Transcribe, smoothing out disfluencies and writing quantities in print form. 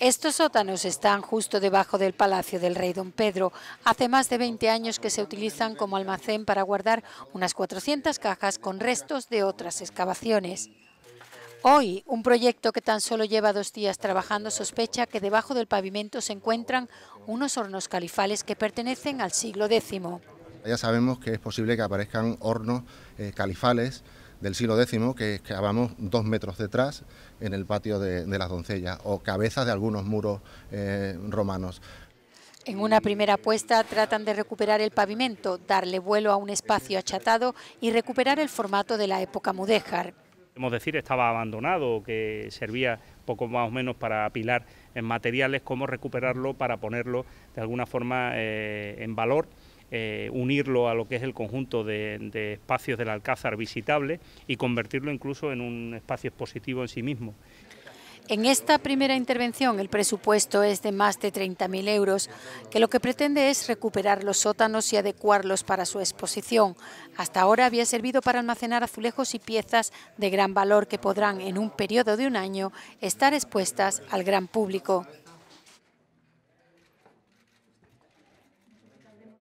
Estos sótanos están justo debajo del Palacio del Rey Don Pedro. Hace más de 20 años que se utilizan como almacén para guardar unas 400 cajas con restos de otras excavaciones. Hoy, un proyecto que tan solo lleva 2 días trabajando sospecha que debajo del pavimento se encuentran unos hornos califales que pertenecen al siglo X. Ya sabemos que es posible que aparezcan hornos califales del siglo X que excavamos 2 metros detrás en el patio de las doncellas, o cabezas de algunos muros romanos. En una primera apuesta tratan de recuperar el pavimento, darle vuelo a un espacio achatado y recuperar el formato de la época mudéjar. Podemos decir estaba abandonado, que servía poco más o menos para apilar en materiales, cómo recuperarlo para ponerlo de alguna forma en valor, unirlo a lo que es el conjunto de espacios del Alcázar visitable y convertirlo incluso en un espacio expositivo en sí mismo. En esta primera intervención el presupuesto es de más de 30.000 euros, que lo que pretende es recuperar los sótanos y adecuarlos para su exposición. Hasta ahora había servido para almacenar azulejos y piezas de gran valor que podrán, en un periodo de 1 año, estar expuestas al gran público.